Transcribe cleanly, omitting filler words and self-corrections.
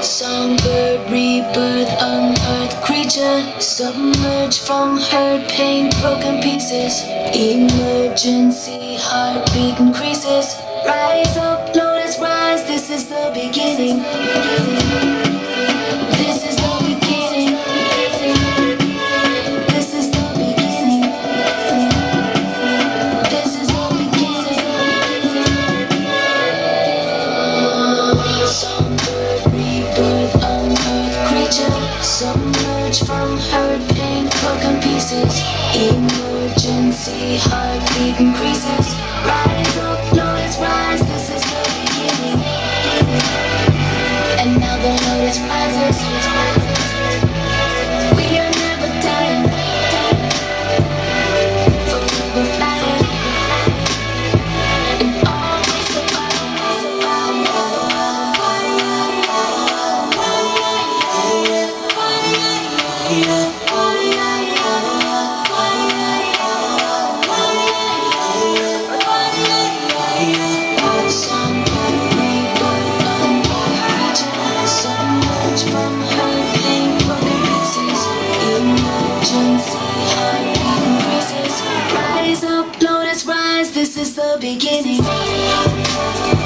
Songbird, rebirth, unearthed creature, submerged from hurt, pain, broken pieces. Emergency, heartbeat increases. Rise up, Lotus, rise, this is the beginning. This is the beginning. This is the beginning. This is the beginning. Songbird, rebirth, unearthed creature, submerged from hurt, pain, broken pieces. Emergency, heartbeat increases. Rise up, Lotus, rise, this is the beginning. And now the Lotus rises. Rise up, Lotus, rise, this is the beginning.